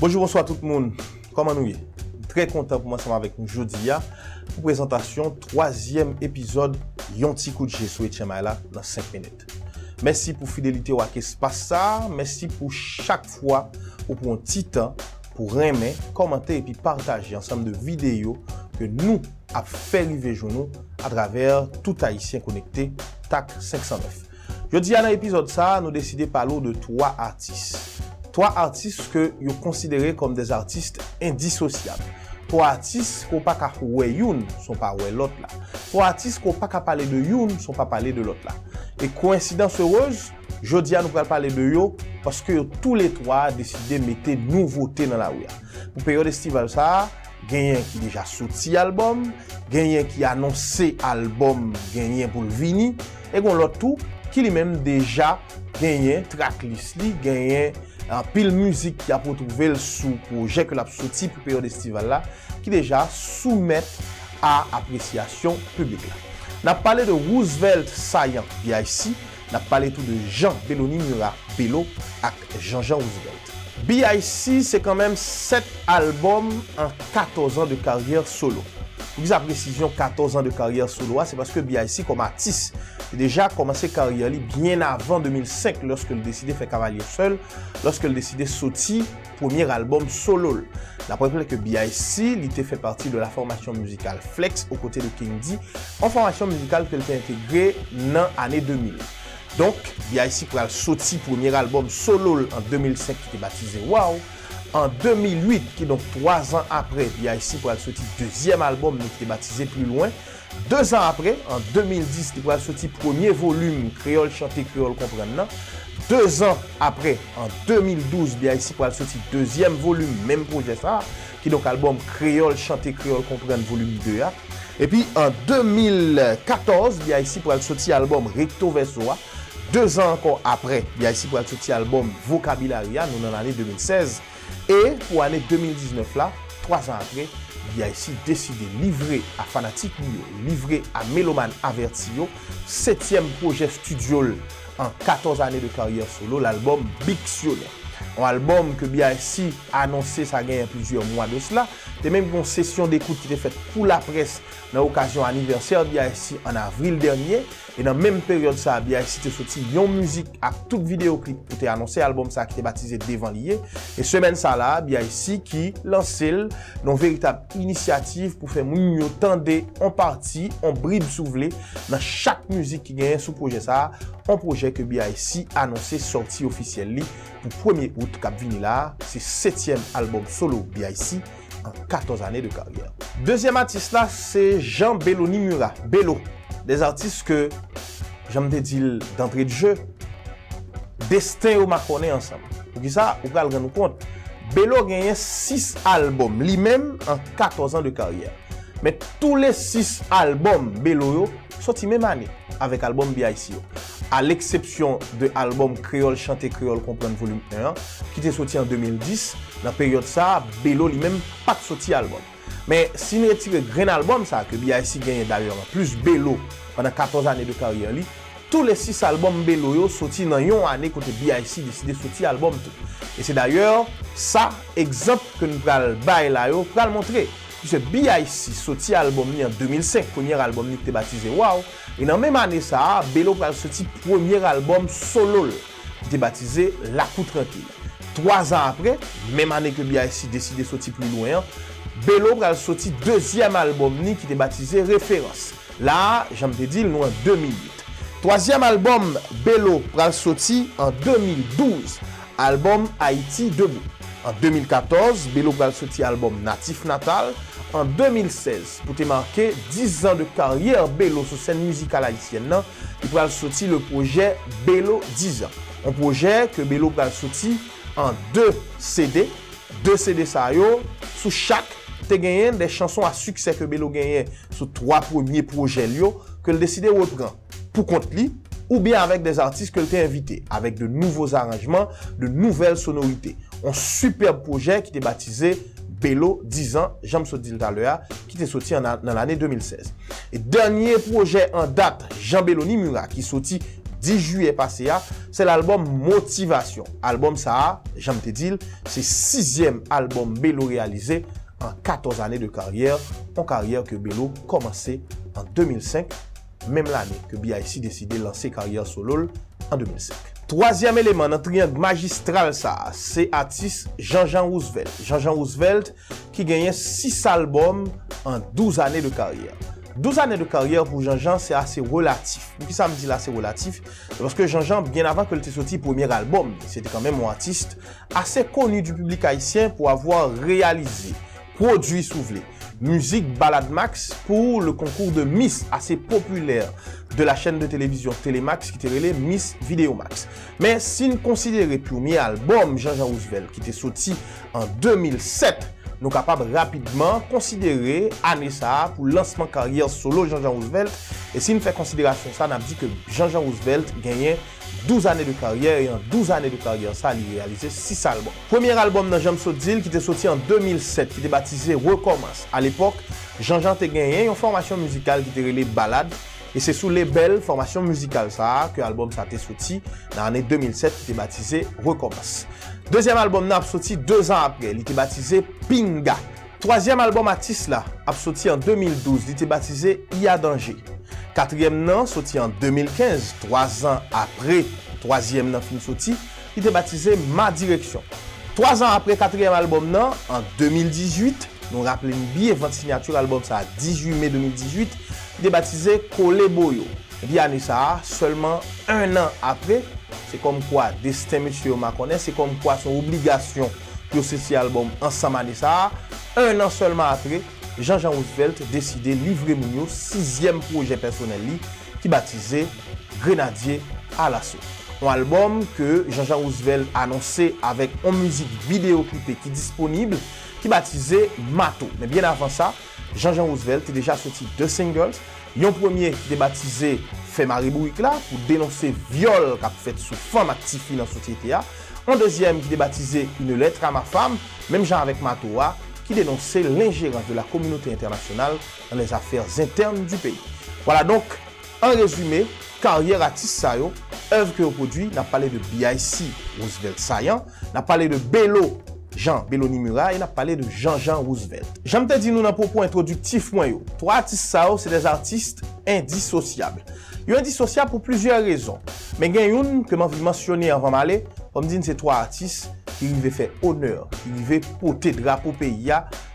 Bonjour, bonsoir tout le monde. Comment nous y est? Très content pour moi ensemble avec nous aujourd'hui pour présentation troisième épisode Yonti coup de Jésus et Chemaila dans 5 minutes. Merci pour fidélité ou à qu'espace ça. Merci pour chaque fois ou pour un petit temps pour aimer, commenter et puis partager ensemble de vidéos que nous a fait livrer journaux à travers tout Haïtien Connecté TAK509. Je dis à l'épisode ça, nous décidons de parler de 3 artistes. 3 artistes que vous considérez comme des artistes indissociables. 3 artistes qu'on pas qu'à ouais une, sont pas ouais l'autre là. 3 artistes qu'on pas qu'à parler de une, sont pas parler de l'autre là. Et coïncidence heureuse, je dis à nous parler de yo parce que tous les 3 décidé de mettre nouveauté dans la rue. Pour période estivale ça, gagnant qui déjà sorti album, gagnant qui annoncé album, gagnant pour le vini et qu'on l'autre tout qui lui-même déjà gagné tracklist li, gagné en pile musique qui a pour trouver sous projet que l'a sorti pour période estivale là qui déjà soumet à appréciation publique. N'a parlé de Roosevelt Saillant BIC, n'a parlé tout de Jean Bélo Bélo et Jean-Jean Roosevelt. BIC c'est quand même 7 albums en 14 ans de carrière solo. Pour la précision 14 ans de carrière solo, c'est parce que BIC comme artiste a déjà commencé carrière bien avant 2005 lorsque il décidait de faire cavalier seul, lorsque il décidait de sortir premier album solo. La preuve est que BIC était fait partie de la formation musicale Flex aux côtés de Kendi, en formation musicale qu'elle a intégrée dans l'année 2000. Donc BIC a sorti premier album solo en 2005 qui était baptisé Wow. En 2008, qui est donc 3 ans après, BIC pour sortir deuxième album qui est baptisé Plus Loin. 2 ans après, en 2010, qui pourrait sortir premier volume Créole Chanté Créole Comprenne. 2 ans après, en 2012, BIC pour sortir deuxième volume, même projet ça, qui est donc album Créole Chanté Créole Comprenne volume 2. Et puis en 2014, BIC pour sortir album Recto Verso. 2 ans encore après, BIC pour sortir album Vocabularia, nous dans l'année 2016. Et pour l'année 2019, là, 3 ans après, BIC décidé de livrer à Fanatique, livrer à Méloman Avertio, 7e projet studio en 14 années de carrière solo, l'album Bictionnaire. Un album que BIC a annoncé, ça gagne plusieurs mois de cela. Et même une session d'écoute qui était faite pour la presse dans l'occasion anniversaire BIC en avril dernier. Et dans la même période, ça, BIC a sorti une musique à toute vidéoclip qui était annoncé, album ça qui était baptisé Devant. Et semaine ça là, BIC qui lance une véritable initiative pour faire mieux tendre en partie, en bride souvelée dans chaque musique qui gagne sous projet ça, un projet que BIC a annoncé sorti officiellement pour 1er août cap vini là, c'est 7e album solo BIC en 14 années de carrière. Deuxième artiste là, c'est Jean Bélo Nimura. Bélo, des artistes que j'aime te dire d'entrée de jeu, destin ou maconné ensemble. Pour qui ça, vous allez nous rendre compte, Bélo gagne 6 albums lui-même en 14 ans de carrière. Mais tous les 6 albums Bélo sortis même année avec album BIC. À l'exception de l'album Créole Chanté Créole Comprenne volume 1 qui était sorti en 2010, dans la période ça, Bélo lui-même pas de sorti album. Mais si nous retirons Green Album ça que BIC gagne d'ailleurs plus Bélo pendant 14 années de carrière li, tous les 6 albums Bélo yo sortis dans une année côté BIC décidé de sortir album tout. Et c'est d'ailleurs ça exemple que nous pral bail là yo pral montrer. Puisque BIC sorti album en 2005, premier album qui était baptisé Wow. Et dans la même année, ça, Bélo a sorti premier album solo qui était baptisé La Coupe Tranquille. 3 ans après, même année que BIC décidé de sortir Plus Loin, Bélo a sorti deuxième album qui était baptisé Référence. Là, j'aime te dire, nous en 2008. Troisième album, Bélo a sorti en 2012, album Haïti debout. En 2014, Bélo a sorti album Natif Natal. En 2016, pour te marquer 10 ans de carrière Bélo sur scène musicale haïtienne, il a sorti le projet Bélo 10 ans. Un projet que Bélo a sorti en 2 CD. 2 CD ça yo, sous chaque, tu as gagné des chansons à succès que Bélo gagnait sur 3 premiers projets yo, que le décidé reprend pour compte lui, ou bien avec des artistes que tu as invités, avec de nouveaux arrangements, de nouvelles sonorités. Un superbe projet qui était baptisé Bélo 10 ans, j'aime ce dit tout à l'heure, qui était sorti dans l'année 2016. Et dernier projet en date, Jean Bélo Nimura, qui sorti 10 juillet passé, c'est l'album Motivation. Album ça, j'aime te dire, c'est 6e album Bélo réalisé en 14 années de carrière. En carrière que Bélo commençait en 2005, même l'année que BIC décidait de lancer carrière solo en 2005. Troisième élément dans le triangle magistral, c'est l'artiste Jean-Jean Roosevelt. Jean-Jean Roosevelt qui gagne 6 albums en 12 années de carrière. 12 années de carrière pour Jean-Jean, c'est assez relatif. Pourquoi ça me dit là c'est relatif? Parce que Jean-Jean, bien avant que le sorti premier album, c'était quand même un artiste assez connu du public haïtien pour avoir réalisé, produit, souvelé, musique Balade Max pour le concours de Miss assez populaire de la chaîne de télévision Télémax qui était relé Miss Vidéo Max. Mais si nous considérons le premier album Jean-Jean Roosevelt qui était sorti en 2007, nous sommes capables rapidement de considérer l'année ça pour le lancement de carrière solo Jean-Jean Roosevelt. Et si nous faisons considération ça, nous avons dit que Jean-Jean Roosevelt gagnait 12 années de carrière et en 12 années de carrière, ça il a réalisé 6 albums. Premier album dans Jean Sodil qui était sorti en 2007, qui était baptisé Recommence. À l'époque, Jean-Jean a gagné une formation musicale qui était relée Balade. Et c'est sous les belles formations musicales ça que l'album ça a été sorti dans l'année 2007 qui était baptisé Recommence. Deuxième album a sorti 2 ans après, il était baptisé Pinga. Troisième album artiste là a sorti en 2012, il était baptisé Il y a danger. Quatrième nom sorti en 2015, 3 ans après troisième nom film sorti, il était baptisé Ma Direction. 3 ans après quatrième album non, en 2018, nous rappelons bien 20 signatures album ça 18 mai 2018. Débaptisé Kolé Boyo. Bien ça, seulement 1 an après, c'est comme quoi destin monsieur ma connaît, c'est comme quoi son obligation pour ceci album ensemble année ça. 1 an seulement après, Jean-Jean Roosevelt décidait livrer mon 6e projet personnel qui baptisé Grenadier à l'Assaut. Un album que Jean-Jean Roosevelt annonçait avec une musique vidéoclipée qui est disponible, qui baptisé Mato. Mais bien avant ça, Jean-Jean Roosevelt a déjà sorti 2 singles. Yon premier qui est baptisé Fait Marie Bourique là pour dénoncer viol qu'a fait sous femme active dans la société. Un deuxième qui est baptisé Une lettre à ma femme, même genre avec Mato qui dénonçait l'ingérence de la communauté internationale dans les affaires internes du pays. Voilà donc, en résumé, carrière artiste sayo, œuvre que produit, n'a parlé de BIC Roosevelt Sayan, n'a parlé de Bélo Jean Béloni Murat, il a parlé de Jean-Jean Roosevelt. J'aime te dire nous dans propos introductif moi yo. 3 artistes ça c'est des artistes indissociables. Ils sont indissociables pour plusieurs raisons. Mais il y a une que m'avait mentionné avant m'aller, on me dit c'est 3 artistes qui veulent faire honneur, qui veulent porter drapeau pays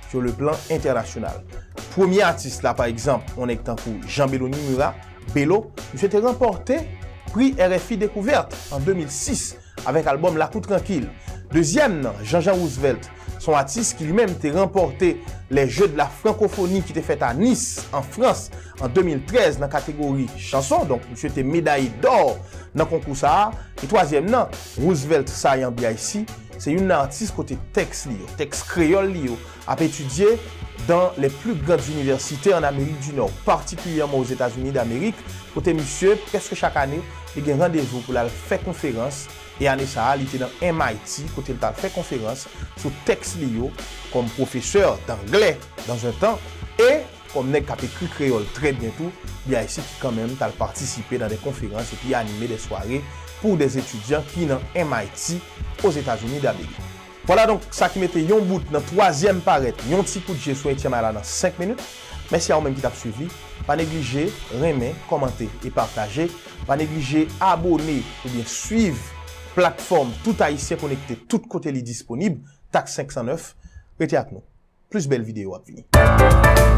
sur le plan international. Premier artiste là par exemple, on est en cours Jean Béloni Murat, Bélo, il a remporté prix RFI découverte en 2006 avec l'album La Coupe Tranquille. Deuxième, Jean-Jean Roosevelt, son artiste qui lui-même a remporté les Jeux de la Francophonie qui étaient faits à Nice, en France, en 2013 dans la catégorie chanson. Donc, monsieur était médaillé d'or dans le concours ça. Et troisième, non, Roosevelt Sayan BIC, c'est une artiste côté texte, texte créole, a étudié dans les plus grandes universités en Amérique du Nord, particulièrement aux États-Unis d'Amérique. Côté monsieur, presque chaque année, il y a un rendez-vous pour la faire conférence. Et année ça, il était dans MIT, côté il a fait conférence sur texte lio comme professeur d'anglais dans un temps et comme nèg qui a écrit créole très bientôt, bien ici qui quand même a participé dans des conférences et puis animé des soirées pour des étudiants qui dans MIT aux États-Unis d'Amérique. Voilà donc ça qui mettait yon bout dans 3e paraître, yon petit coup de jeu sur Haïtien Malade dans 5 minutes. Merci à vous même qui t'a suivi. Pas négliger, remet, commenter et partager. Pas négliger, abonner ou bien suivre plateforme tout haïtien connecté, tout côté li disponible, TAK509, restez avec nous. Plus belle vidéo à venir.